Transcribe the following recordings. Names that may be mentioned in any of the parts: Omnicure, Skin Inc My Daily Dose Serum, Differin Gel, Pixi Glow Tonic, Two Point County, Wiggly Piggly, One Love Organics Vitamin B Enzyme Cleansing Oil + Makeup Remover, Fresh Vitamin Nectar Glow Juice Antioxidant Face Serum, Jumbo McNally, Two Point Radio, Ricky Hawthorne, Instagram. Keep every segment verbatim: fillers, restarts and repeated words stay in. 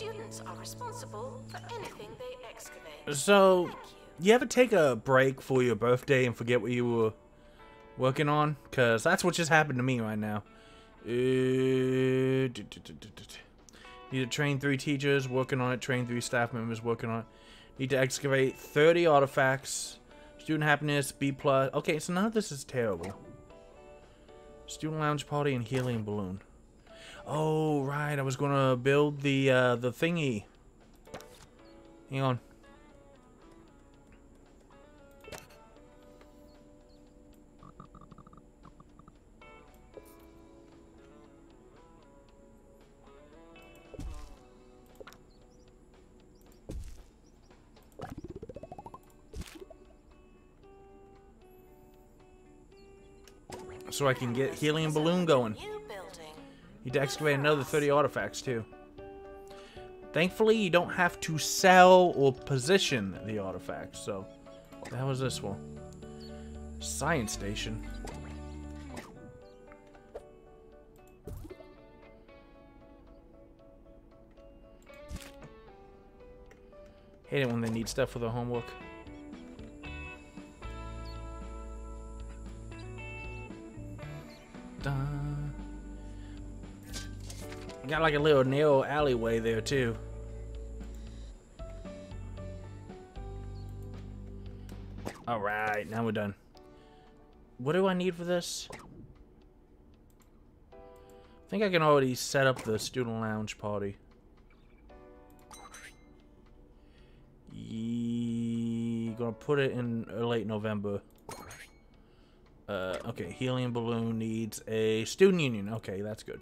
Students are responsible for anything they excavate. So, you. you ever take a break for your birthday and forget what you were working on? Because that's what just happened to me right now. Uh, do, do, do, do, do. Need to train three teachers, working on it. Train three staff members, working on it. Need to excavate thirty artifacts. Student happiness, B plus. Okay, so none of this is terrible. Student lounge party and helium balloon. Oh, right. I was going to build the uh, the thingy. Hang on. So I can get helium balloon going. Need to excavate another thirty artifacts too. Thankfully, you don't have to sell or position the artifacts. So, that was this one. Science station. Hate it when they need stuff for their homework. Got like a little narrow alleyway there too. All right, now we're done. What do I need for this? I think I can already set up the student lounge party. Yee, gonna put it in late November. Uh, okay, helium balloon needs a student union. Okay, that's good.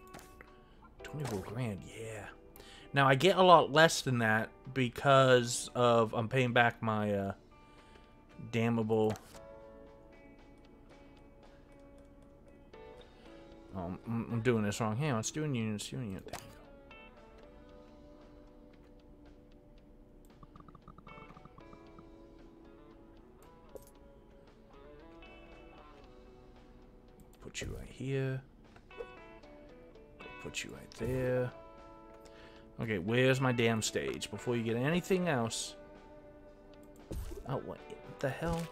twenty-four grand, yeah. Now I get a lot less than that because of I'm paying back my uh, damnable. Oh, I'm, I'm doing this wrong. Hang on, student union, student union. There you go. Put you right here. Put you right there. Okay, where's my damn stage? Before you get anything else. Oh, what the hell?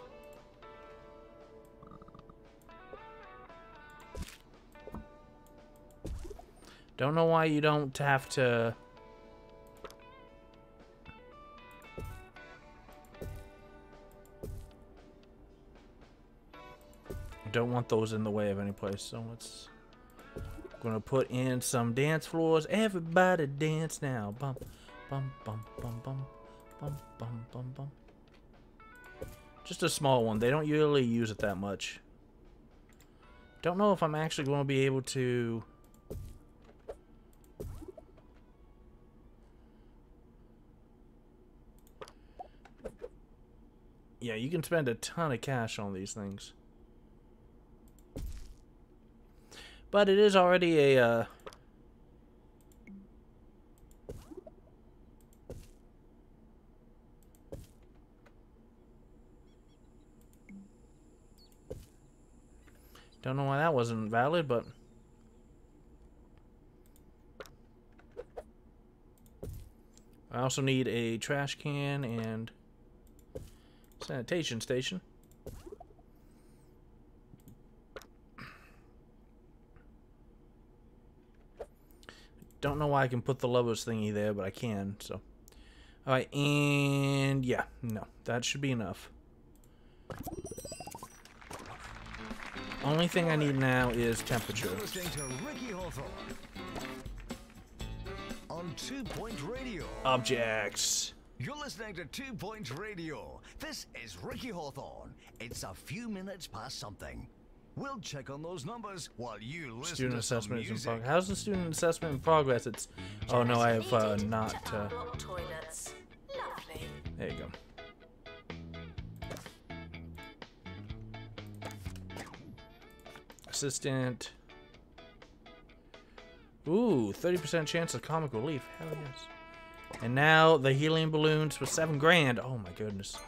Don't know why you don't have to... Don't want those in the way of any place, so let's... Gonna put in some dance floors. Everybody dance now. Bum, bum, bum, bum, bum, bum, bum, bum, bum. Just a small one. They don't usually use it that much. Don't know if I'm actually going to be able to... Yeah, you can spend a ton of cash on these things. But it is already a, uh... Don't know why that wasn't valid, but... I also need a trash can and... sanitation station. Don't know why I can put the levels thingy there, but I can, so. Alright, and yeah, no, that should be enough. Only thing I need now is temperature. You're listening to Ricky Hawthorne on Two Point Radio. Objects. You're listening to Two Point Radio. This is Ricky Hawthorne. It's a few minutes past something. We'll check on those numbers while you listen. Student assessment is in progress. How's the student assessment in progress? It's. Oh no, I have uh, not. Uh... There you go. Assistant. Ooh, thirty percent chance of comic relief. Hell yes. And now the helium balloons for seven grand. Oh my goodness.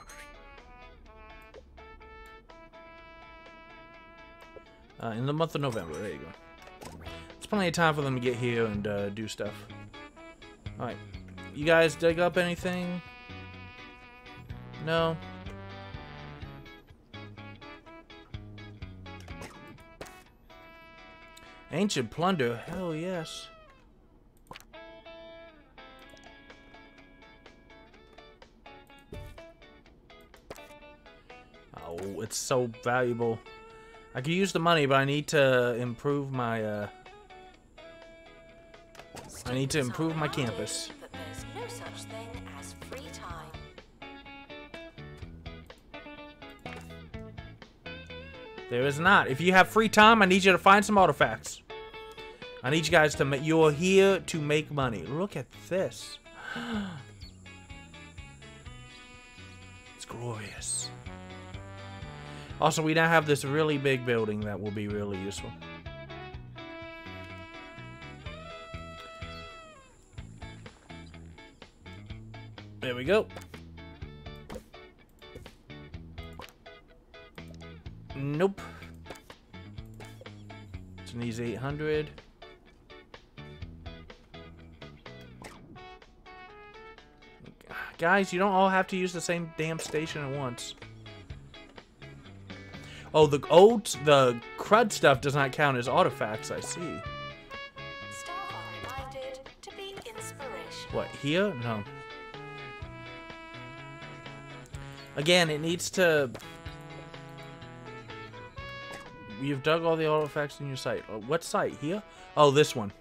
Uh, in the month of November, there you go. It's plenty of time for them to get here and uh, do stuff. Alright, You guys dig up anything? No? Ancient plunder, hell yes. Oh, it's so valuable. I could use the money, but I need to improve my, uh... I need to improve my campus. There is not. If you have free time, I need you to find some artifacts. I need you guys to make... You're here to make money. Look at this. It's glorious. Also, we now have this really big building that will be really useful. There we go. Nope. It's an easy eight hundred. Guys, you don't all have to use the same damn station at once. Oh, the old, the crud stuff does not count as artifacts, I see. Staff are reminded to be inspirational. What, here? No. Again, it needs to... You've dug all the artifacts in your site. Oh, what site? Here? Oh, this one.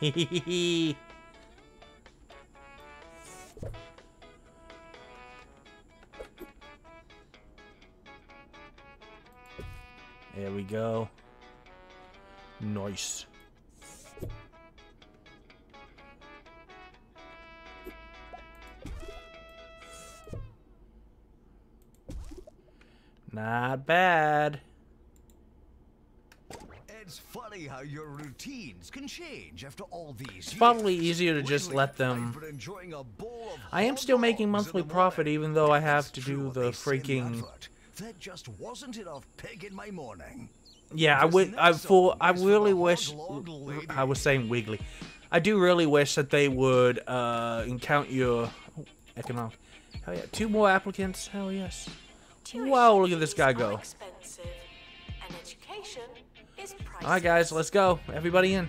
Hehehehe. There we go. Nice. Not bad. It's funny how your routines can change after all these years. It's probably easier to just let them. I am still making monthly profit even though I have to do the freaking... There just wasn't enough pig in my morning. Yeah, I would. I for I really wish I was saying Wiggly. I do really wish that they would uh, encounter your oh, economic. Hell yeah, two more applicants. Hell yes. Wow, look at this guy go. All right, guys, let's go. Everybody in.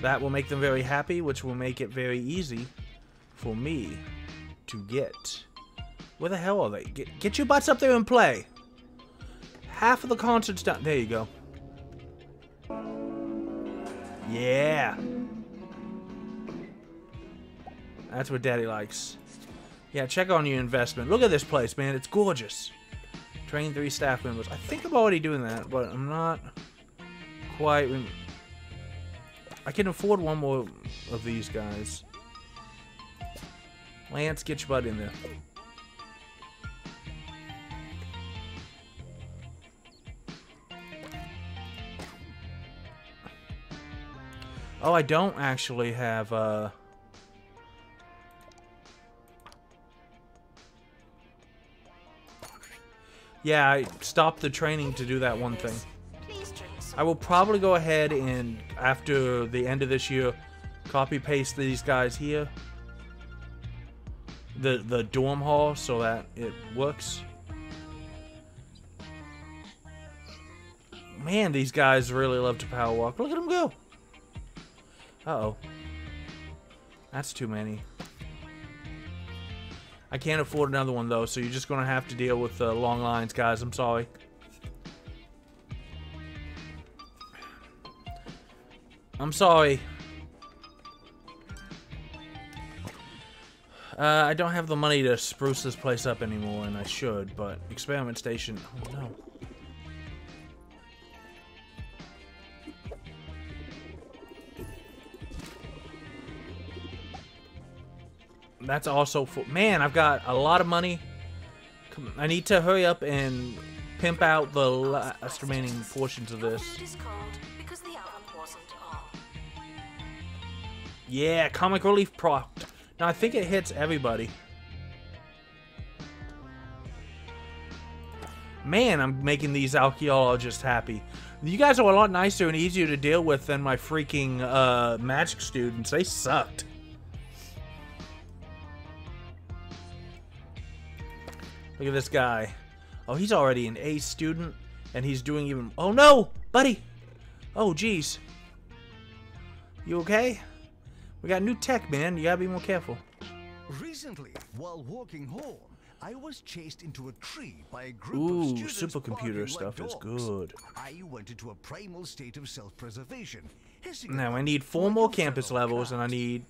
That will make them very happy, which will make it very easy for me to get. Where the hell are they? Get, get your butts up there and play. Half of the concert's done. There you go. Yeah. That's what Daddy likes. Yeah, check on your investment. Look at this place, man. It's gorgeous. Train three staff members. I think I'm already doing that, but I'm not quite... I can afford one more of these guys. Lance, get your butt in there. Oh, I don't actually have, uh... yeah, I stopped the training to do that one thing. I will probably go ahead and, after the end of this year, copy-paste these guys here. The, the dorm hall, so that it works. Man, these guys really love to power walk. Look at them go! Uh-oh. That's too many. I can't afford another one, though, so you're just going to have to deal with the long lines, guys. I'm sorry. I'm sorry. Uh, I don't have the money to spruce this place up anymore, and I should, but experiment station... Oh, no. That's also for... Man, I've got a lot of money. I need to hurry up and pimp out the last remaining portions of this. Yeah, comic relief prop. Now I think it hits everybody. Man, I'm making these archaeologists happy. You guys are a lot nicer and easier to deal with than my freaking uh, magic students. They sucked. Look at this guy. Oh, he's already an A student, and he's doing even... Oh, no! Buddy! Oh, jeez. You okay? We got new tech, man. You gotta be more careful. Recently, while walking home, I was chased into a tree by a group Ooh, of students. Ooh, supercomputer stuff like is good. I went into a primal state of self-preservation. Now I need four more campus levels, and I need.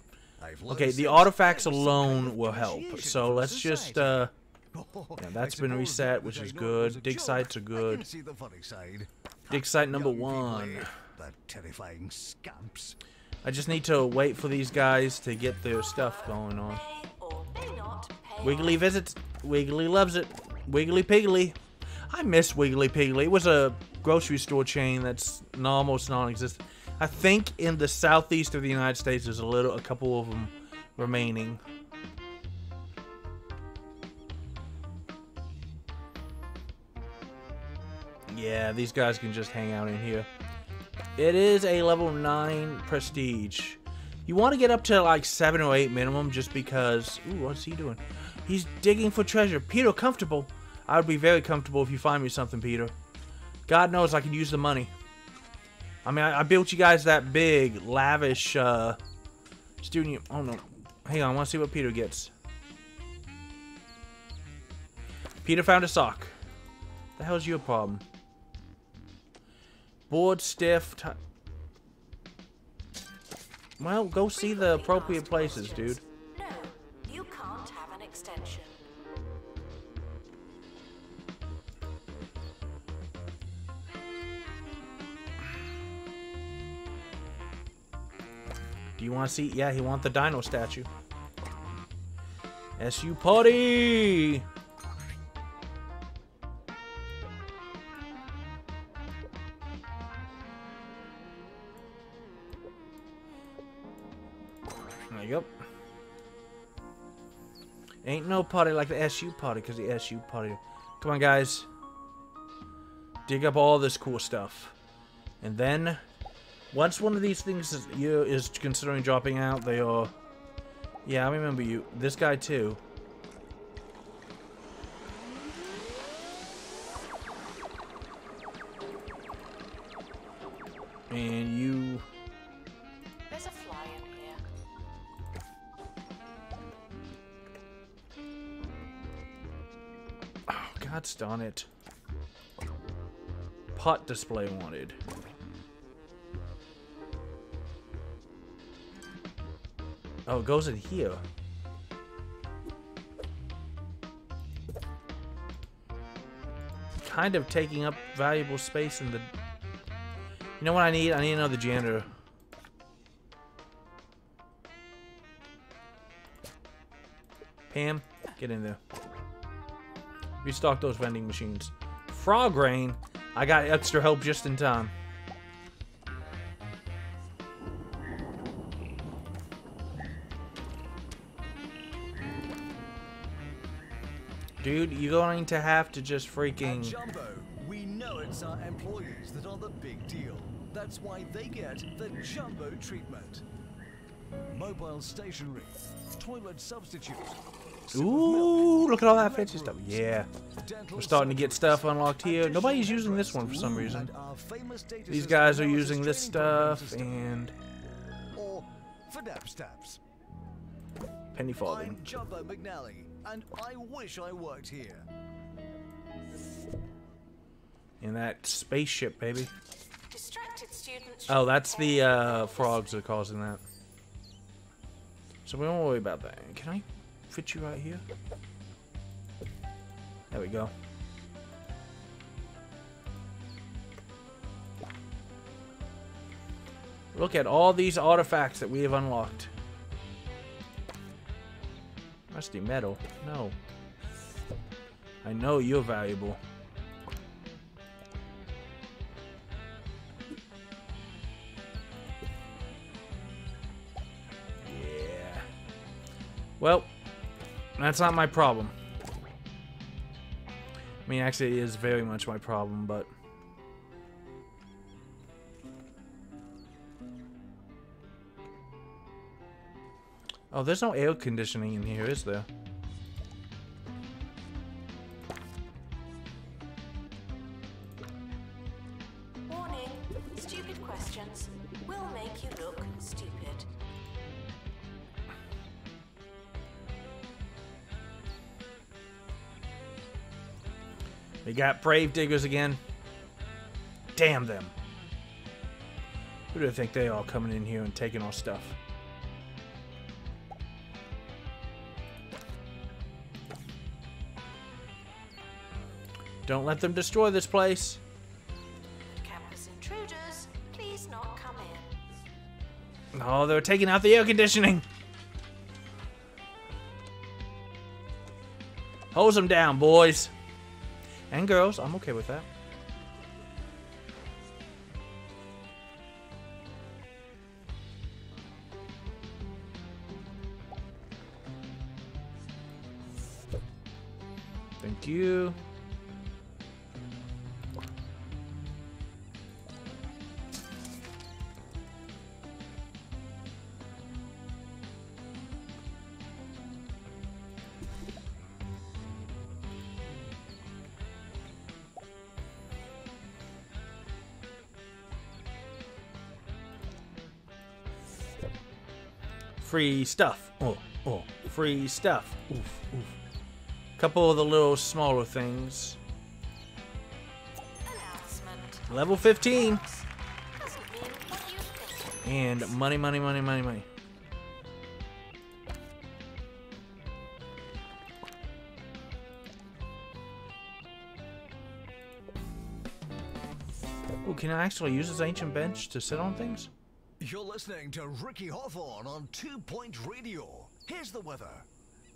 Okay, the artifacts alone will help. So let's just. Uh, yeah, that's been reset, which is good. Dig sites are good. Dig site number one. Terrifying scamps. I just need to wait for these guys to get their stuff going on. Wiggly visits. Wiggly loves it. Wiggly Piggly. I miss Wiggly Piggly. It was a grocery store chain that's almost non-existent. I think in the southeast of the United States, there's a little, a couple of them remaining. Yeah, these guys can just hang out in here. It is a level nine prestige. You want to get up to like seven or eight minimum, just because. Ooh, what's he doing? He's digging for treasure. Peter, comfortable. I would be very comfortable if you find me something, Peter. God knows I can use the money. I mean, I, I built you guys that big, lavish uh, student. Oh no! Hang on, I want to see what Peter gets. Peter found a sock. What the hell's your problem? Board stiff. Well, go see the appropriate places, dude. No, you can't have an extension. Do you want to see? Yeah, he wants the dino statue. S U party! Yep. Ain't no party like the S U party, because the S U party. Come on, guys. Dig up all this cool stuff. And then, once one of these things is, you is considering dropping out, they are... Yeah, I remember you. This guy, too. And you... That's darn it. Pot display wanted. Oh, it goes in here. Kind of taking up valuable space in the... You know what I need? I need another janitor. Pam, get in there. Restock those vending machines. Frog rain. I got extra help just in time. Dude, you're going to have to just freaking. At Jumbo, we know it's our employees that are the big deal. That's why they get the Jumbo treatment. Mobile stationery, toilet substitute. Ooh, look at all that fancy stuff. Yeah. We're starting to get stuff unlocked here. Nobody's using this one for some reason. These guys are using this stuff and... Penny farthing. I'm Jumbo McNally, and I wish I worked here. In that spaceship, baby. Oh, that's the uh, frogs that are causing that. So we don't worry about that. Can I... fit you right here. There we go. Look at all these artifacts that we have unlocked. Rusty metal. No. I know you're valuable. Well, that's not my problem. I mean, actually, it is very much my problem, but... Oh, there's no air conditioning in here, is there? Warning. Stupid questions will make you look stupid. We got brave diggers again. Damn them. Who do I think they are coming in here and taking our stuff? Don't let them destroy this place. Campus intruders, please not come in. Oh, they're taking out the air conditioning. Hose them down, boys. And girls, I'm okay with that. Thank you. Free stuff. Oh, oh, free stuff. Oof, oof. Couple of the little smaller things. Announcement. Level fifteen. And money, money, money, money, money. Oh, can I actually use this ancient bench to sit on things? You're listening to Ricky Hawthorne on Two Point Radio. Here's the weather.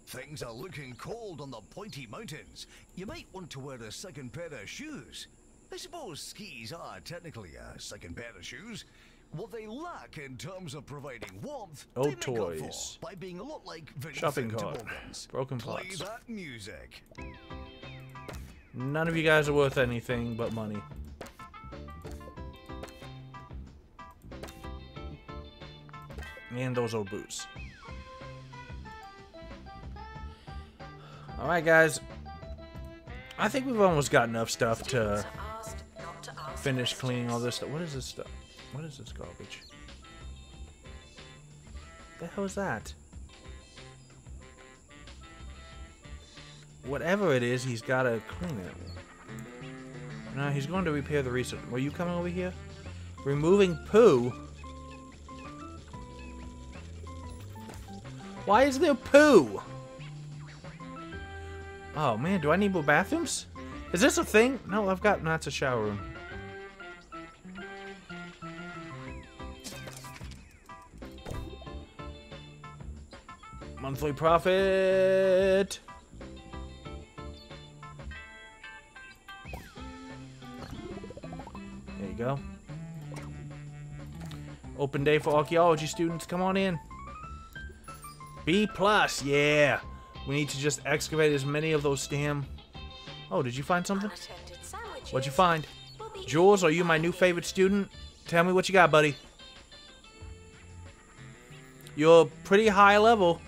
Things are looking cold on the pointy mountains. You might want to wear a second pair of shoes. I suppose skis are technically a second pair of shoes. What they lack in terms of providing warmth, oh, they toys. Make up for by being a lot like shopping cart, broken plots. Play that music. None of you guys are worth anything but money. And those old boots. Alright, guys. I think we've almost got enough stuff to finish cleaning all this stuff. What is this stuff? What is this garbage? The hell is that? Whatever it is, he's got to clean it. No, he's going to repair the recent. Were you coming over here? Removing poo? Why is there poo? Oh man, do I need more bathrooms? Is this a thing? No, I've got not a shower room. Monthly profit. There you go. Open day for archaeology students. Come on in. B plus, yeah. We need to just excavate as many of those damn. Oh, did you find something? What'd you find? Jules, are you my new favorite student? Tell me what you got, buddy. You're pretty high level.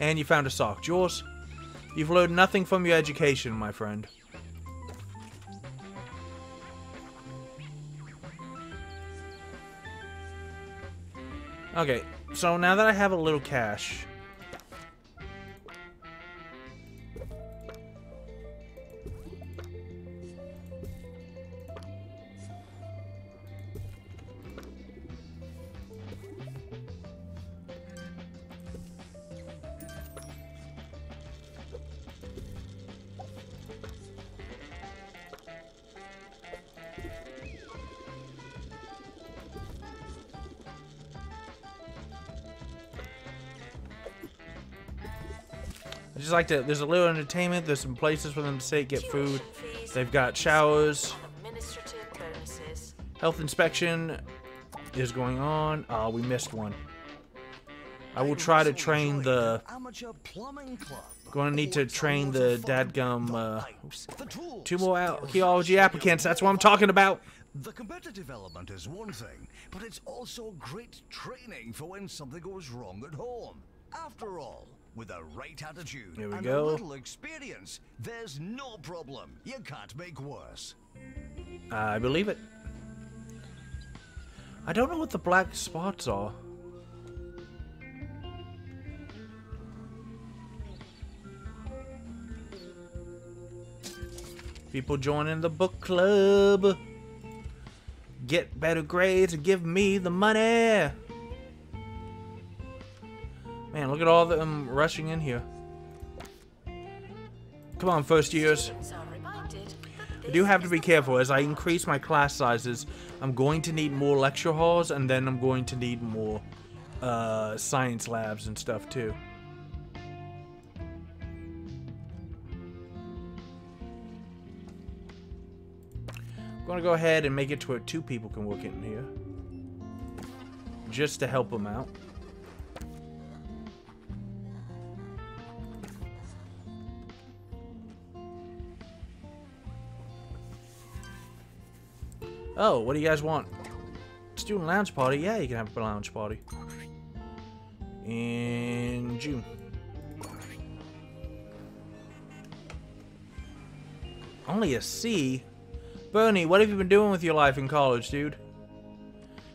And you found a sock. Jules, you've learned nothing from your education, my friend. Okay. So now that I have a little cash, I just like to, there's a little entertainment, there's some places for them to stay, get food. They've got showers. Health inspection is going on. Oh, we missed one. I will try to train the... Going to need to train the dadgum uh, tumoral archaeology applicants. That's what I'm talking about. The competitive element is one thing, but it's also great training for when something goes wrong at home. After all, with the right attitude and go. a little experience, there's no problem you can't make worse. I believe it. I don't know what the black spots are. People joining the book club. Get better grades and give me the money. Man, look at all of them rushing in here. Come on, first years. I do have to be careful. As I increase my class sizes, I'm going to need more lecture halls, and then I'm going to need more uh, science labs and stuff too. I'm going to go ahead and make it to where two people can work in here, just to help them out. Oh, what do you guys want? Student lounge party? Yeah, you can have a lounge party in June. Only a C? Bernie, what have you been doing with your life in college, dude?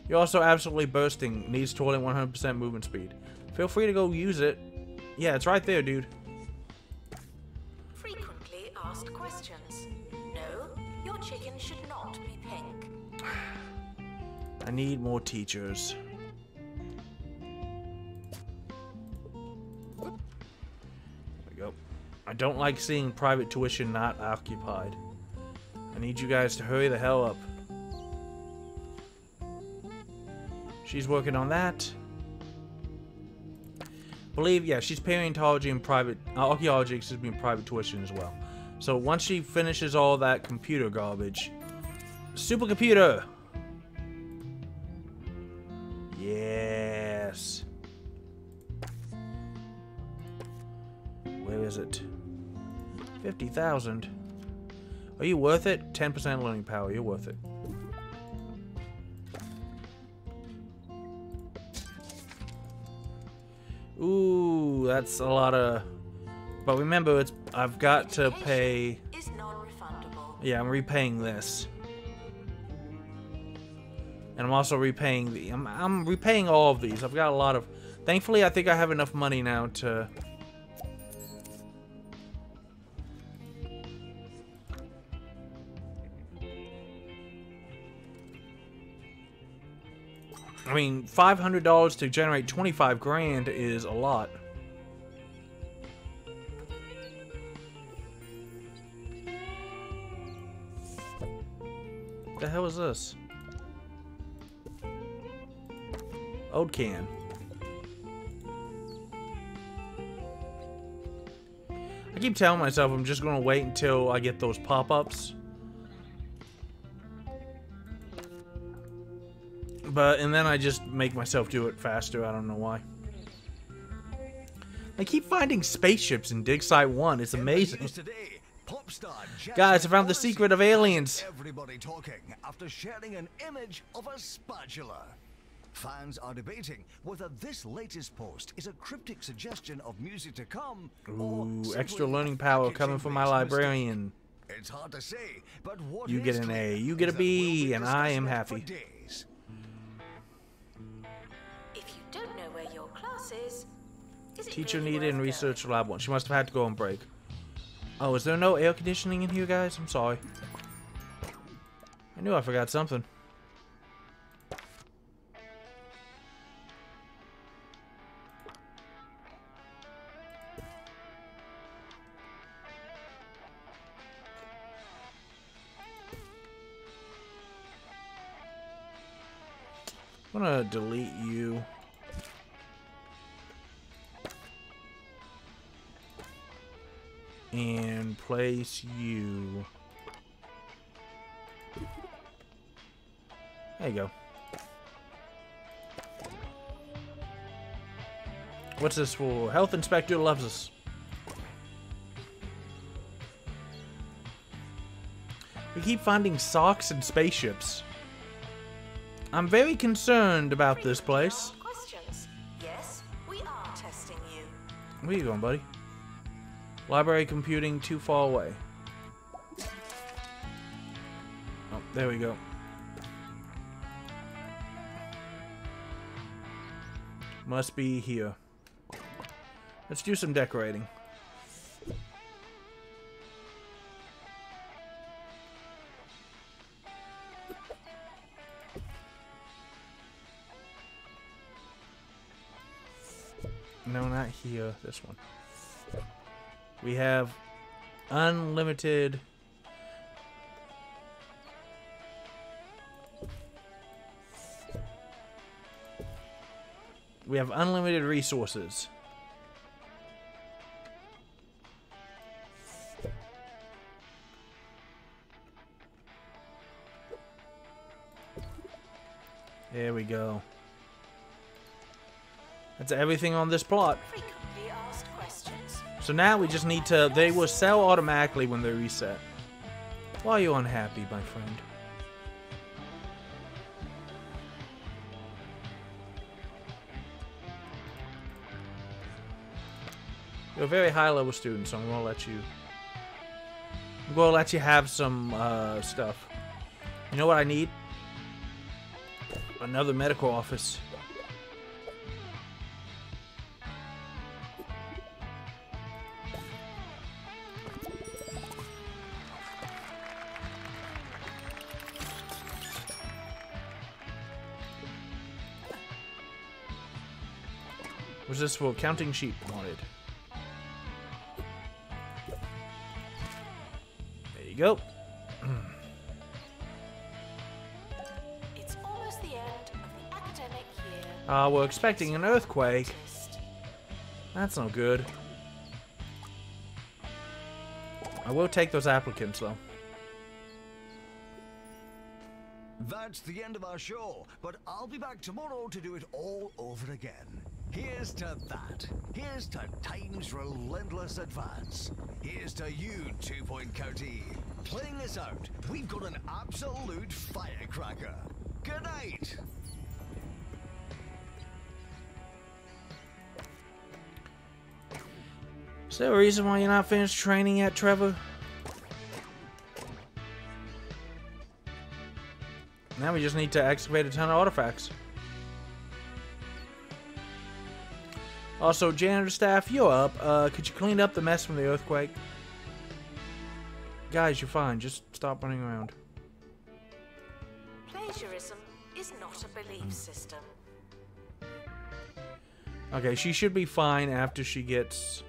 You're also absolutely bursting. Needs toilet one hundred percent movement speed. Feel free to go use it. Yeah, it's right there, dude. Frequently asked questions. No, your chicken should not be pink. I need more teachers. There we go. I don't like seeing private tuition not occupied. I need you guys to hurry the hell up. She's working on that. I believe, yeah, she's paleontology and private uh, archaeology, excuse me, and private tuition as well. So once she finishes all that computer garbage, supercomputer. Yes. Where is it? Fifty thousand. Are you worth it? ten percent learning power. You're worth it. Ooh, that's a lot of... But remember, it's I've got to pay... Yeah, I'm repaying this. And I'm also repaying the... I'm, I'm repaying all of these. I've got a lot of... Thankfully, I think I have enough money now to... I mean, five hundred dollars to generate twenty-five grand is a lot. What the hell is this? Old can. I keep telling myself I'm just going to wait until I get those pop-ups. But, and then I just make myself do it faster. I don't know why. I keep finding spaceships in Dig Site one. It's amazing. Today, pop star guys, I found the secret of aliens. Everybody talking after sharing an image of a spatula. Fans are debating whether this latest post is a cryptic suggestion of music to come. Ooh, or extra learning power coming from my librarian. Mistake. It's hard to say, but what you get an A, you get a B, we'll and I am happy. Teacher needed in research lab one. She must have had to go on break. Oh, is there no air conditioning in here, guys? I'm sorry. I knew I forgot something. I'm gonna delete you. And place you. There you go. What's this for? Health inspector loves us. We keep finding socks and spaceships. I'm very concerned about this place. Yes, we are testing you. Where you going, buddy? Library computing too far away. Oh, there we go. Must be here. Let's do some decorating. No, not here. This one. We have unlimited... We have unlimited resources. There we go. That's everything on this plot. So now we just need to... They will sell automatically when they reset. Why are you unhappy, my friend? You're a very high-level student, so I'm gonna let you... I'm gonna let you have some uh, stuff. You know what I need? Another medical office. Was this for counting sheep wanted? There you go. It's almost the end of the academic year. Ah, uh, we're expecting an earthquake. That's no good. I will take those applicants though. That's the end of our show, but I'll be back tomorrow to do it all over again. Here's to that. Here's to time's relentless advance. Here's to you, Two Point County. Playing us out, we've got an absolute firecracker. Good night. Is there a reason why you're not finished training yet, Trevor? Now we just need to excavate a ton of artifacts. Also, janitor staff, you're up. Uh, could you clean up the mess from the earthquake? Guys, you're fine. Just stop running around. Plagiarism is not a belief mm. system. Okay, she should be fine after she gets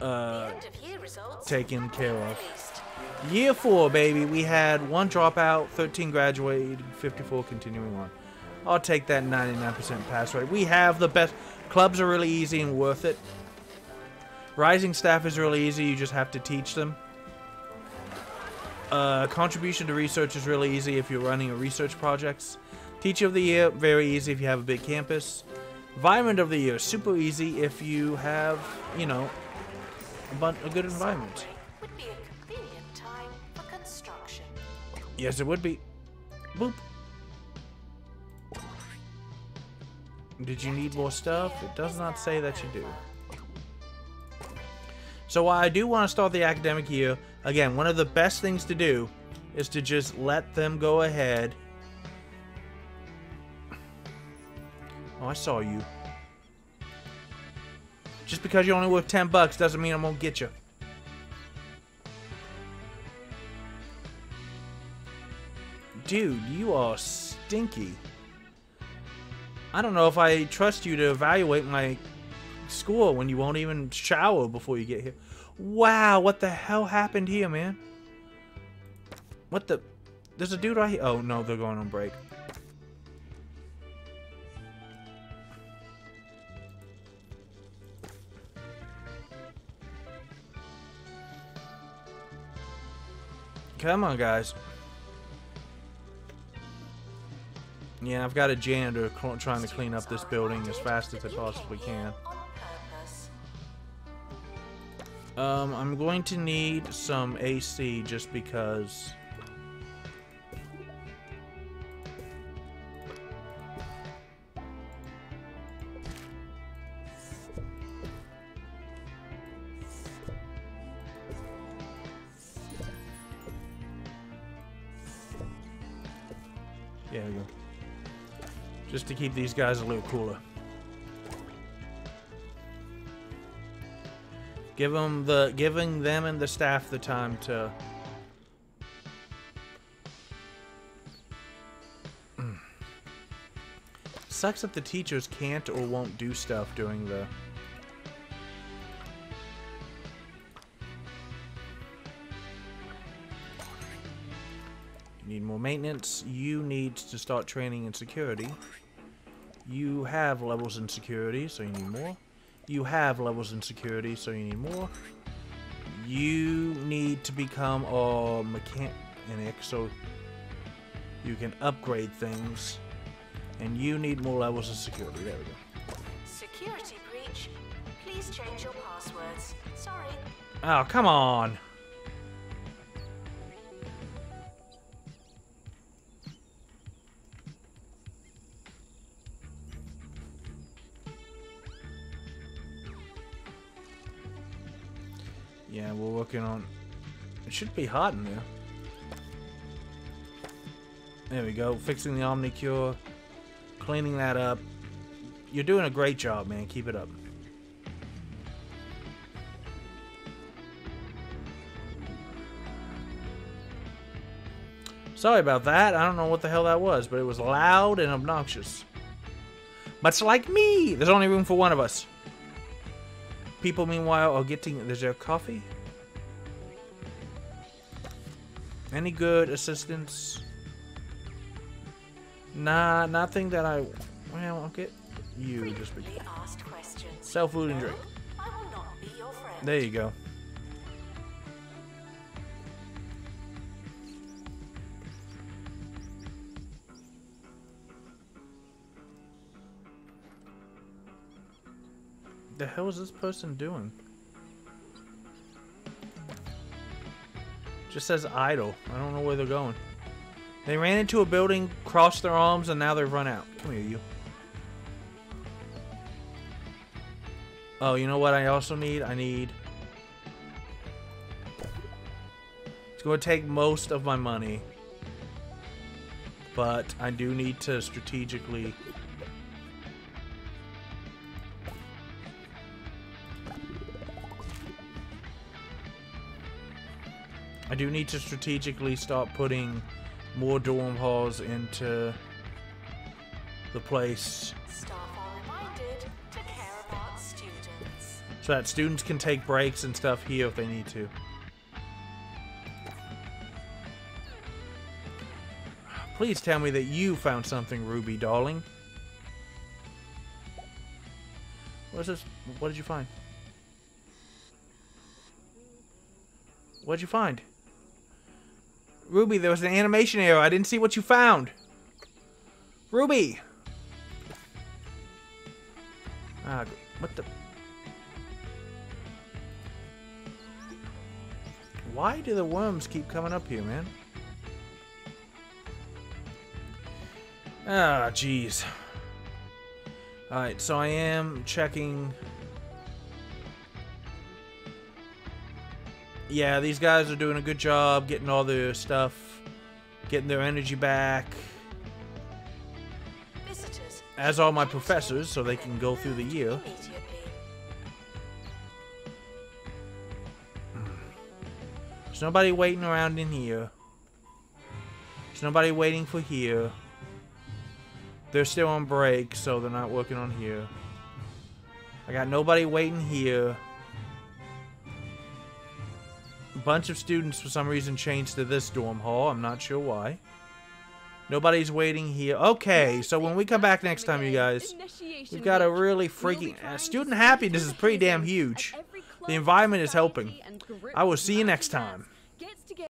uh, taken care of. Year four, baby. We had one dropout, thirteen graduated, fifty-four continuing on. I'll take that ninety-nine percent pass rate. We have the best. Clubs are really easy and worth it. Rising staff is really easy. You just have to teach them. Uh, contribution to research is really easy if you're running a research projects. Teacher of the year, very easy if you have a big campus. Environment of the year, super easy if you have, you know, a, bunch, a good environment. Would be a convenient time for construction. Yes, it would be. Boop. Did you need more stuff? It does not say that you do. So while I do want to start the academic year, again, one of the best things to do is to just let them go ahead. Oh, I saw you. Just because you only worth ten bucks doesn't mean I'm gonna get you. Dude, you are stinky. I don't know if I trust you to evaluate my score when you won't even shower before you get here. Wow, what the hell happened here, man? What the... There's a dude right here. Oh, no, they're going on break. Come on, guys. Yeah, I've got a janitor trying to clean up this building as fast as I possibly can. Um, I'm going to need some A C just because... Yeah, there we go. Just to keep these guys a little cooler. Give them the, giving them and the staff the time to... Mm. Sucks that the teachers can't or won't do stuff during the... You need more maintenance. You need to start training in security. You have levels in security, so you need more. You have levels in security, so you need more. You need to become a mechanic so you can upgrade things. And you need more levels of security. There we go. Security breach. Please change your passwords. Sorry. Oh, come on. Yeah, we're working on... It should be hot in there. There we go. Fixing the Omnicure. Cleaning that up. You're doing a great job, man. Keep it up. Sorry about that. I don't know what the hell that was, but it was loud and obnoxious. Much like me! There's only room for one of us. People, meanwhile, are getting their coffee. Any good assistance? Nah, nothing that I... Well, I'll get you just because. Sell food and drink. No, I will not be your friend. There you go. The hell is this person doing? Just says idle. I don't know where they're going. They ran into a building, crossed their arms, and now they've run out. Come here, you. Oh, you know what I also need? I need... It's going to take most of my money. But I do need to strategically... I do need to strategically start putting more dorm halls into the place. Staff are reminded to care about students. So that students can take breaks and stuff here if they need to. Please tell me that you found something, Ruby, darling. What is this? What did you find? What did you find? Ruby, there was an animation error. I didn't see what you found. Ruby! Ah, what the... Why do the worms keep coming up here, man? Ah, jeez. Alright, so I am checking... Yeah, these guys are doing a good job getting all their stuff, getting their energy back. Visitors. As are my professors, so they can go through the year. There's nobody waiting around in here. There's nobody waiting for here. They're still on break, so they're not working on here. I got nobody waiting here. Bunch of students for some reason changed to this dorm hall. I'm not sure why. Nobody's waiting here. Okay, so when we come back next time, you guys, we've got a really freaking uh, student happiness is pretty damn huge. The environment is helping. I will see you next time.